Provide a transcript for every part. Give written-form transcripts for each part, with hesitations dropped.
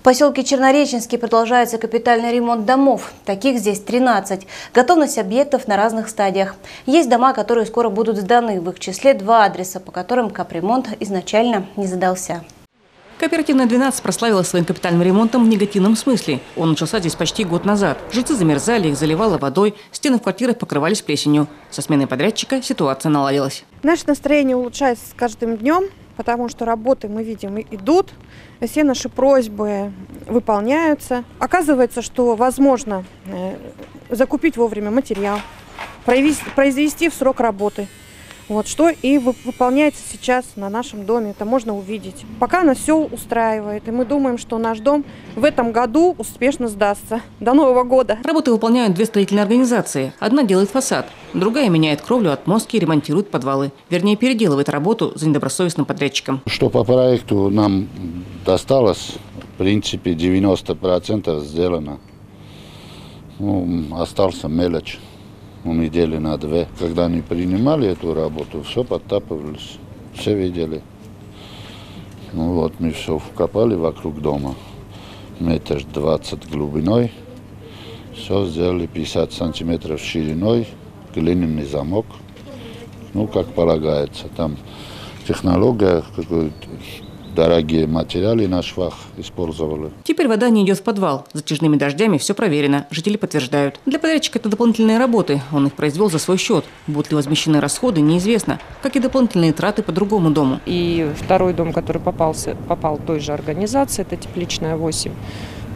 В поселке Чернореченский продолжается капитальный ремонт домов. Таких здесь 13. Готовность объектов на разных стадиях. Есть дома, которые скоро будут сданы. В их числе 2 адреса, по которым капремонт изначально не задался. Кооперативная 12 прославилась своим капитальным ремонтом в негативном смысле. Он начался здесь почти год назад. Жильцы замерзали, их заливало водой, стены в квартирах покрывались плесенью. Со сменой подрядчика ситуация наладилась. Наше настроение улучшается с каждым днем, потому что работы, мы видим, идут. Все наши просьбы выполняются. Оказывается, что возможно закупить вовремя материал, произвести в срок работы. Вот что и выполняется сейчас на нашем доме, это можно увидеть. Пока нас все устраивает, и мы думаем, что наш дом в этом году успешно сдастся до Нового года. Работы выполняют 2 строительные организации. Одна делает фасад, другая меняет кровлю, отмостки, ремонтирует подвалы. Вернее, переделывает работу за недобросовестным подрядчиком. Что по проекту нам досталось, в принципе, 90% сделано. Остался мелочь. Недели на 2. Когда они принимали эту работу, все подтапывались, все видели. Вот мы все вкопали вокруг дома, метр 20 глубиной, все сделали 50 сантиметров шириной, глиняный замок, как полагается. Там технология, дорогие материалы на швах использовали. Теперь вода не идет в подвал. Затяжными дождями все проверено. Жители подтверждают. Для подрядчика это дополнительные работы. Он их произвел за свой счет. Будут ли возмещены расходы, неизвестно. Как и дополнительные траты по другому дому. И второй дом, который попал той же организации, это Тепличная 8.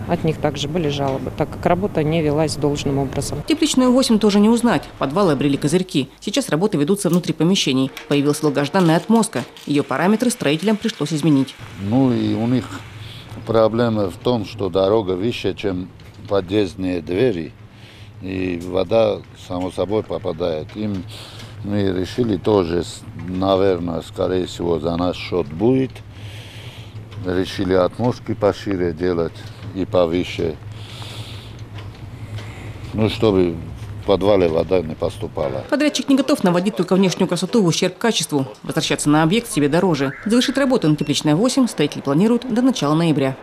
От них также были жалобы, так как работа не велась должным образом. Тепличную 8 тоже не узнать. Подвалы обрели козырьки. Сейчас работы ведутся внутри помещений. Появилась долгожданная отмостка. Ее параметры строителям пришлось изменить. И у них проблема в том, что дорога выше, чем подъездные двери. И вода, само собой, попадает. Им мы решили тоже, наверное, скорее всего, за наш счет будет. Решили отмостки пошире делать и повыше, чтобы в подвале вода не поступала. Подрядчик не готов наводить только внешнюю красоту в ущерб качеству. Возвращаться на объект себе дороже. Завершить работу на Тепличной 8 строители планируют до начала ноября.